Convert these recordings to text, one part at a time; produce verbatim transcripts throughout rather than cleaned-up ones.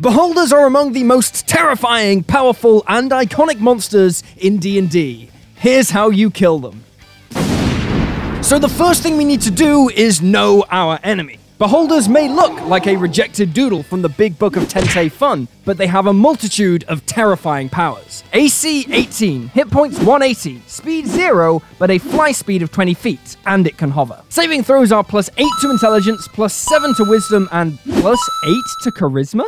Beholders are among the most terrifying, powerful, and iconic monsters in D and D. Here's how you kill them. So the first thing we need to do is know our enemy. Beholders may look like a rejected doodle from the Big Book of Tensei Fun, but they have a multitude of terrifying powers. A C eighteen, hit points one eighty, speed zero, but a fly speed of twenty feet, and it can hover. Saving throws are plus eight to intelligence, plus seven to wisdom, and plus eight to charisma?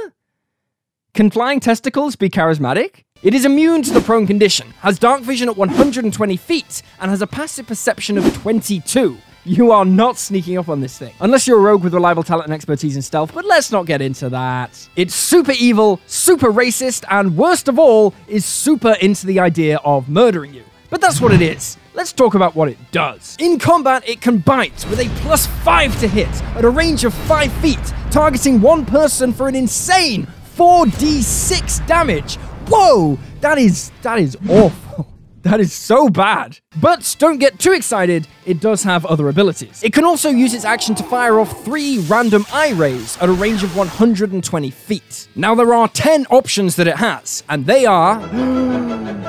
Can flying testicles be charismatic? It is immune to the prone condition, has dark vision at one hundred twenty feet, and has a passive perception of twenty-two. You are not sneaking up on this thing. Unless you're a rogue with reliable talent and expertise in stealth, but let's not get into that. It's super evil, super racist, and worst of all, is super into the idea of murdering you. But that's what it is. Let's talk about what it does. In combat, it can bite with a plus five to hit at a range of five feet, targeting one person for an insane four d six damage. Whoa, that is, that is awful. That is so bad. But don't get too excited, it does have other abilities. It can also use its action to fire off three random eye rays at a range of one hundred twenty feet. Now there are ten options that it has, and they are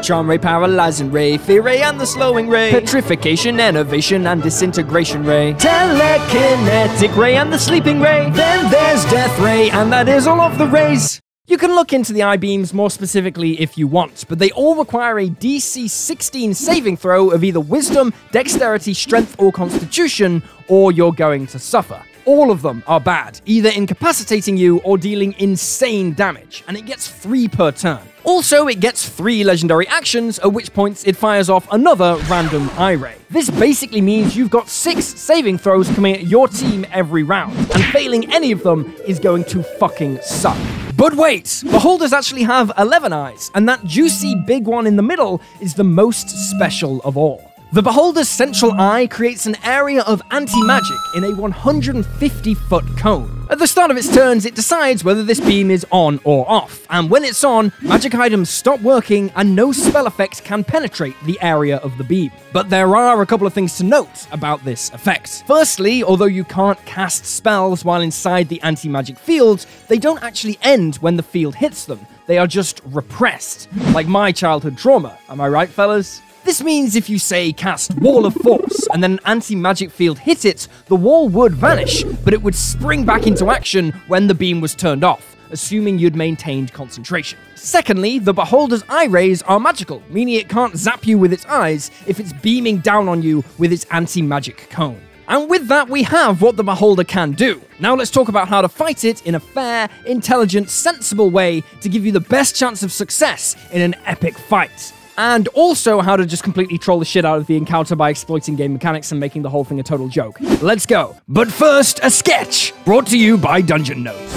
Charm Ray, Paralyzing Ray, Fear Ray, and the Slowing Ray, Petrification, Enervation, and Disintegration Ray, Telekinetic Ray, and the Sleeping Ray, then there's Death Ray, and that is all of the rays. You can look into the I-beams more specifically if you want, but they all require a D C sixteen saving throw of either Wisdom, Dexterity, Strength, or Constitution, or you're going to suffer. All of them are bad, either incapacitating you or dealing insane damage, and it gets three per turn. Also, it gets three legendary actions, at which points it fires off another random eye ray. This basically means you've got six saving throws coming at your team every round, and failing any of them is going to fucking suck. But wait, Beholders actually have eleven eyes, and that juicy big one in the middle is the most special of all. The Beholder's central eye creates an area of anti-magic in a one hundred fifty foot cone. At the start of its turns, it decides whether this beam is on or off, and when it's on, magic items stop working and no spell effects can penetrate the area of the beam. But there are a couple of things to note about this effect. Firstly, although you can't cast spells while inside the anti-magic field, they don't actually end when the field hits them. They are just repressed, like my childhood trauma. Am I right, fellas? This means if you, say, cast Wall of Force and then an anti-magic field hit it, the wall would vanish, but it would spring back into action when the beam was turned off, assuming you'd maintained concentration. Secondly, the Beholder's eye rays are magical, meaning it can't zap you with its eyes if it's beaming down on you with its anti-magic cone. And with that, we have what the Beholder can do. Now let's talk about how to fight it in a fair, intelligent, sensible way to give you the best chance of success in an epic fight. And also how to just completely troll the shit out of the encounter by exploiting game mechanics and making the whole thing a total joke. Let's go. But first, a sketch brought to you by Dungeon Notes.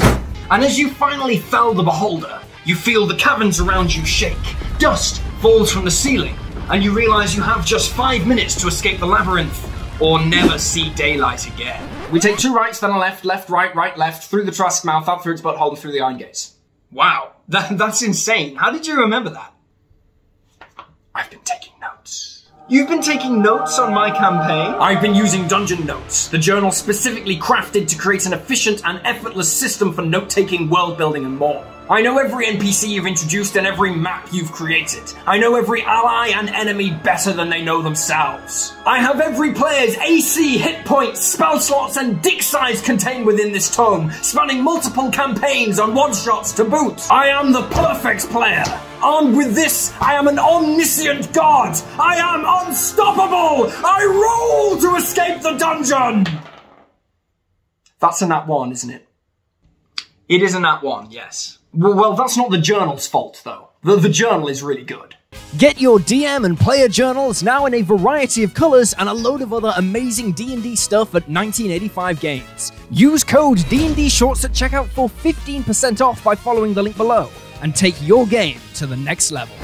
And as you finally fell the Beholder, you feel the caverns around you shake. Dust falls from the ceiling, and you realize you have just five minutes to escape the labyrinth or never see daylight again. We take two rights, then a left, left, right, right, left, through the Trask mouth, out through its butthole, and through the Iron Gates. Wow, that, that's insane. How did you remember that? I've been taking notes. You've been taking notes on my campaign? I've been using Dungeon Notes, the journal specifically crafted to create an efficient and effortless system for note-taking, world-building, and more. I know every N P C you've introduced and every map you've created. I know every ally and enemy better than they know themselves. I have every player's A C, hit points, spell slots, and dick size contained within this tome, spanning multiple campaigns on one-shots to boot. I am the perfect player. Armed with this, I am an omniscient god! I am unstoppable! I roll to escape the dungeon! That's a nat one, isn't it? It is a nat one, yes. Well, well, that's not the journal's fault, though. The, the journal is really good. Get your D M and player journals now in a variety of colors and a load of other amazing D and D stuff at nineteen eighty-five Games. Use code D N D Shorts at checkout for fifteen percent off by following the link below, and take your game to the next level.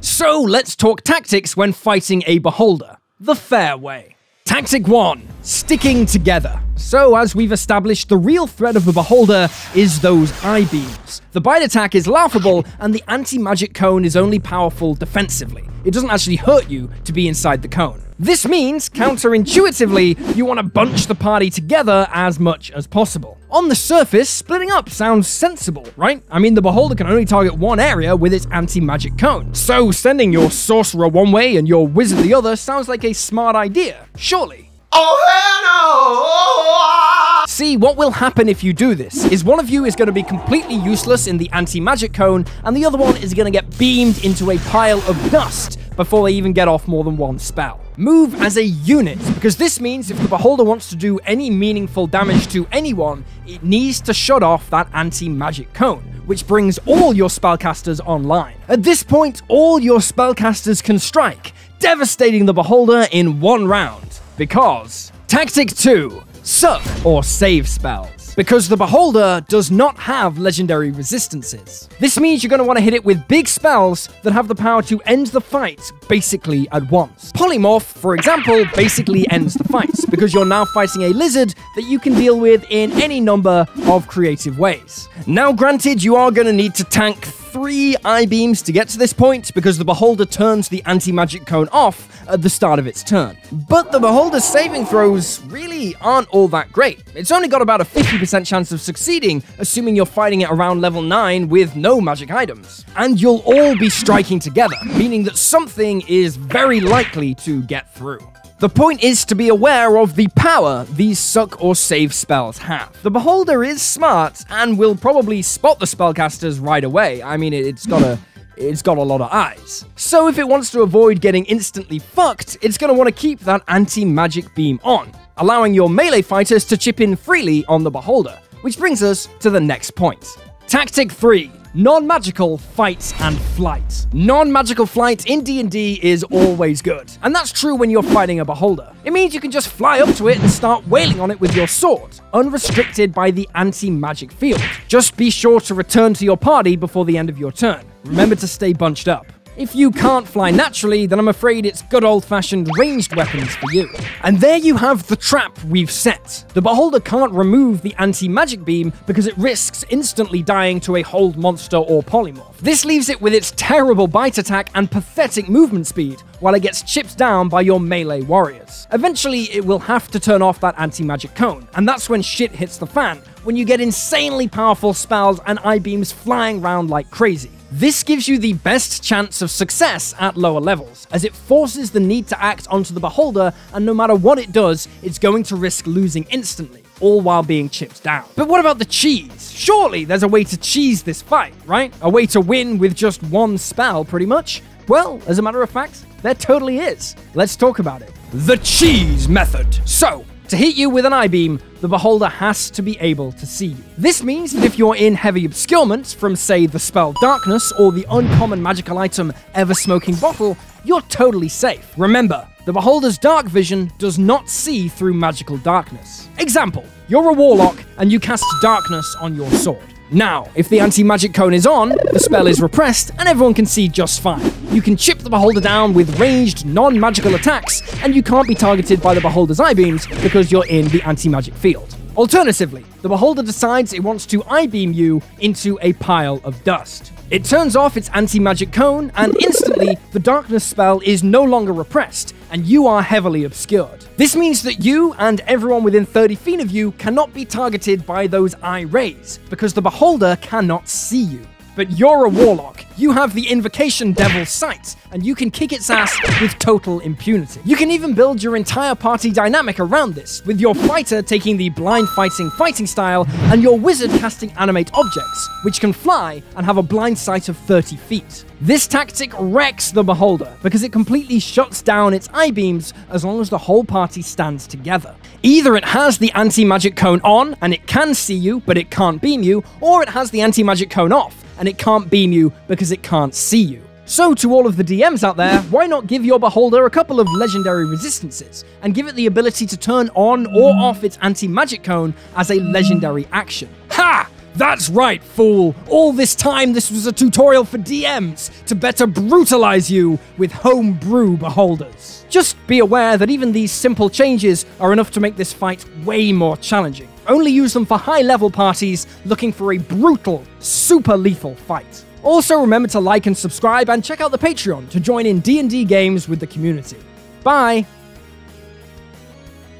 So let's talk tactics when fighting a Beholder, the fair way. Tactic one, sticking together. So as we've established, the real threat of the Beholder is those eye beams. The bite attack is laughable and the anti-magic cone is only powerful defensively. It doesn't actually hurt you to be inside the cone. This means, counterintuitively, you want to bunch the party together as much as possible. On the surface, splitting up sounds sensible, right? I mean, the Beholder can only target one area with its anti-magic cone. So sending your sorcerer one way and your wizard the other sounds like a smart idea, surely. Oh, see, what will happen if you do this is one of you is going to be completely useless in the anti-magic cone, and the other one is going to get beamed into a pile of dust before they even get off more than one spell. Move as a unit, because this means if the Beholder wants to do any meaningful damage to anyone, it needs to shut off that anti-magic cone, which brings all your spellcasters online. At this point, all your spellcasters can strike, devastating the Beholder in one round, because Tactic two, Suck or Save Spell. Because the Beholder does not have legendary resistances. This means you're going to want to hit it with big spells that have the power to end the fight basically at once. Polymorph, for example, basically ends the fight because you're now fighting a lizard that you can deal with in any number of creative ways. Now granted, you are going to need to tank three I-beams to get to this point because the Beholder turns the anti-magic cone off at the start of its turn. But the Beholder's saving throws really aren't all that great. It's only got about a fifty percent chance of succeeding, assuming you're fighting it around level nine with no magic items. And you'll all be striking together, meaning that something is very likely to get through. The point is to be aware of the power these suck or save spells have. The Beholder is smart and will probably spot the spellcasters right away. I mean, it's got a, it's got a lot of eyes. So if it wants to avoid getting instantly fucked, it's going to want to keep that anti-magic beam on, allowing your melee fighters to chip in freely on the Beholder, which brings us to the next point. Tactic three. Non-magical fights and flight. Non-magical flight in D and D is always good, and that's true when you're fighting a Beholder. It means you can just fly up to it and start wailing on it with your sword, unrestricted by the anti-magic field. Just be sure to return to your party before the end of your turn. Remember to stay bunched up. If you can't fly naturally, then I'm afraid it's good old-fashioned ranged weapons for you. And there you have the trap we've set. The Beholder can't remove the anti-magic beam because it risks instantly dying to a hold monster or polymorph. This leaves it with its terrible bite attack and pathetic movement speed, while it gets chipped down by your melee warriors. Eventually, it will have to turn off that anti-magic cone, and that's when shit hits the fan, when you get insanely powerful spells and I-beams flying round like crazy. This gives you the best chance of success at lower levels, as it forces the need to act onto the Beholder, and no matter what it does, it's going to risk losing instantly, all while being chipped down. But what about the cheese? Surely there's a way to cheese this fight, right? A way to win with just one spell, pretty much? Well, as a matter of fact, there totally is. Let's talk about it. The cheese method. So, to hit you with an I-beam, the Beholder has to be able to see you. This means that if you're in heavy obscurement from, say, the spell Darkness or the uncommon magical item Ever Smoking Bottle, you're totally safe. Remember, the Beholder's dark vision does not see through magical darkness. Example, you're a warlock and you cast Darkness on your sword. Now, if the anti-magic cone is on, the spell is repressed and everyone can see just fine. You can chip the Beholder down with ranged, non-magical attacks, and you can't be targeted by the Beholder's I-beams because you're in the anti-magic field. Alternatively, the Beholder decides it wants to I-beam you into a pile of dust. It turns off its anti-magic cone, and instantly, the Darkness spell is no longer repressed, and you are heavily obscured. This means that you and everyone within thirty feet of you cannot be targeted by those eye rays, because the Beholder cannot see you. But you're a warlock, you have the invocation Devil's Sight, and you can kick its ass with total impunity. You can even build your entire party dynamic around this, with your fighter taking the blind fighting fighting style, and your wizard casting animate objects, which can fly and have a blind sight of thirty feet. This tactic wrecks the Beholder, because it completely shuts down its I-beams as long as the whole party stands together. Either it has the anti-magic cone on, and it can see you, but it can't beam you, or it has the anti-magic cone off, and it can't beam you because it can't see you. So to all of the D Ms out there, why not give your Beholder a couple of legendary resistances and give it the ability to turn on or off its anti-magic cone as a legendary action? Ha! That's right, fool! All this time this was a tutorial for D Ms to better brutalize you with homebrew Beholders. Just be aware that even these simple changes are enough to make this fight way more challenging. Only use them for high-level parties looking for a brutal, super-lethal fight. Also remember to like and subscribe and check out the Patreon to join in D and D games with the community. Bye!